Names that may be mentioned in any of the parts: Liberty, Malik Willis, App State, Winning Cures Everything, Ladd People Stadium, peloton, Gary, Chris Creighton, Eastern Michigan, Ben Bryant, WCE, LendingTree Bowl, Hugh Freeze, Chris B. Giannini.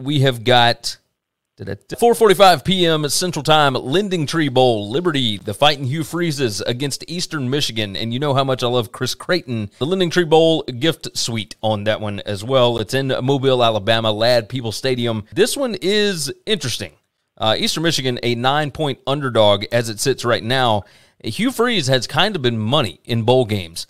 we have got 4:45 p.m. Central Time, LendingTree Bowl, Liberty, the Fighting Hugh Freezes against Eastern Michigan. And you know how much I love Chris Creighton. The LendingTree Bowl gift suite on that one as well. It's in Mobile, Alabama, Ladd People Stadium. This one is interesting. Eastern Michigan, a 9-point underdog as it sits right now. Hugh Freeze has kind of been money in bowl games.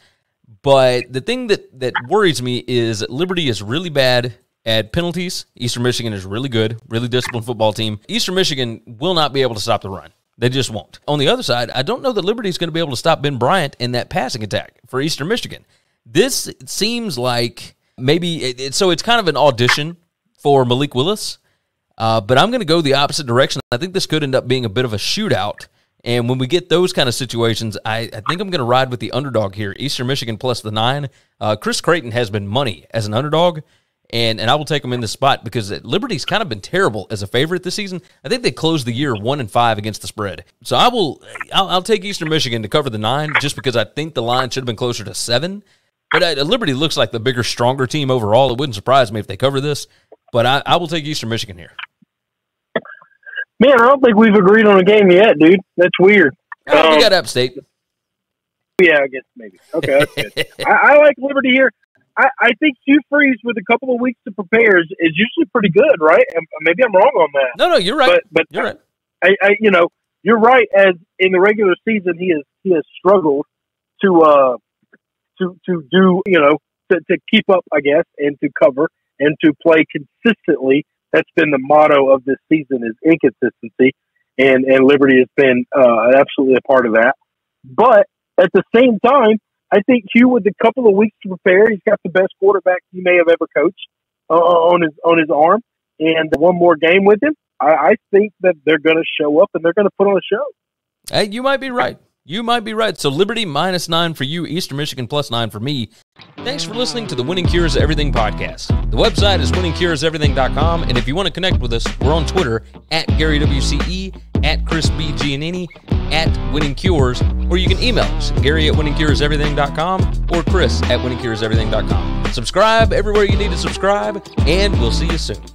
But the thing that worries me is Liberty is really bad at penalties. Eastern Michigan is really good, really disciplined football team. Eastern Michigan will not be able to stop the run. They just won't. On the other side, I don't know that Liberty is going to be able to stop Ben Bryant in that passing attack for Eastern Michigan. This seems like maybe it's kind of an audition for Malik Willis, but I'm going to go the opposite direction. I think this could end up being a bit of a shootout. And when we get those kind of situations, I think I'm going to ride with the underdog here. Eastern Michigan plus the 9. Chris Creighton has been money as an underdog, and I will take him in this spot because Liberty's kind of been terrible as a favorite this season. I think they closed the year 1-5 against the spread. So I'll take Eastern Michigan to cover the 9 just because I think the line should have been closer to 7. But Liberty looks like the bigger, stronger team overall. It wouldn't surprise me if they cover this, but I will take Eastern Michigan here. Man, I don't think we've agreed on a game yet, dude. That's weird. We got App State. Yeah, I guess maybe. Okay, that's good. I like Liberty here. I think Hugh Freeze, with a couple of weeks to prepare, is usually pretty good, right? And maybe I'm wrong on that. No, you're right. But you're right. I you know, you're right. As in the regular season, he has struggled to do, you know, to keep up, I guess, and to cover and to play consistently. That's been the motto of this season, is inconsistency, and Liberty has been absolutely a part of that. But at the same time, I think Hugh, with a couple of weeks to prepare, he's got the best quarterback he may have ever coached on his arm, and one more game with him, I think that they're going to show up and they're going to put on a show. Hey, you might be right. You might be right. So Liberty minus 9 for you, Eastern Michigan plus 9 for me. Thanks for listening to the Winning Cures Everything podcast. The website is winningcureseverything.com, and if you want to connect with us, we're on Twitter at Gary WCE, at Chris B. Giannini, at Winning Cures, or you can email us, Gary at winningcureseverything.com or Chris at winningcureseverything.com. Subscribe everywhere you need to subscribe, and we'll see you soon.